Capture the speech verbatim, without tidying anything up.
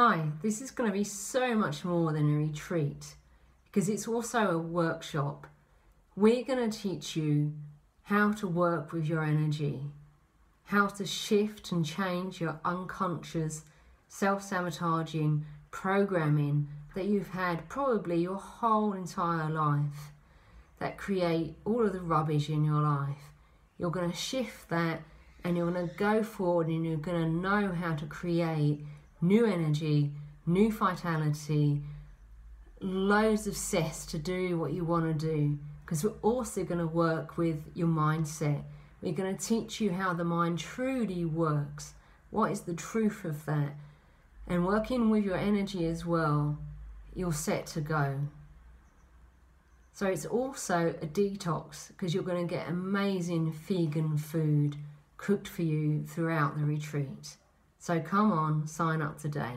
Hi, this is going to be so much more than a retreat because it's also a workshop. We're going to teach you how to work with your energy, how to shift and change your unconscious self-sabotaging programming that you've had probably your whole entire life that create all of the rubbish in your life. You're going to shift that and you're going to go forward and you're going to know how to create new energy, new vitality, loads of zest to do what you want to do, because we're also going to work with your mindset. We're going to teach you how the mind truly works, what is the truth of that, and working with your energy as well, you're set to go. So it's also a detox because you're going to get amazing vegan food cooked for you throughout the retreat. So come on, sign up today.